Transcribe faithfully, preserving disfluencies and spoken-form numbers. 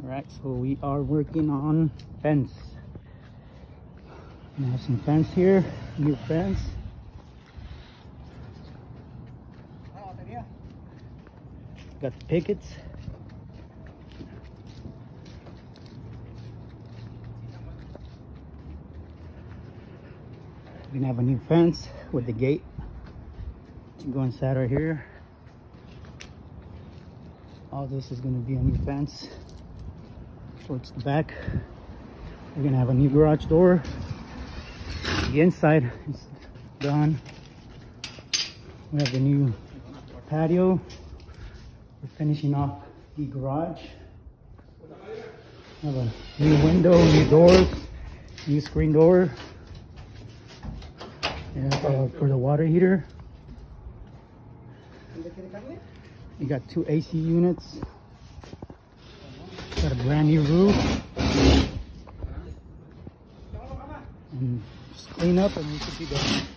All right, so we are working on fence. We have some fence here, new fence. Got the pickets. We can have a new fence with the gate to go inside right here. All this is going to be a new fence towards the back. We're going to have a new garage door. The inside is done. We have the new patio. We're finishing off the garage. We have a new window, new doors, new screen door. And uh, for the water heater. You got two A C units. Got a brand new roof. And just clean up and we should be done.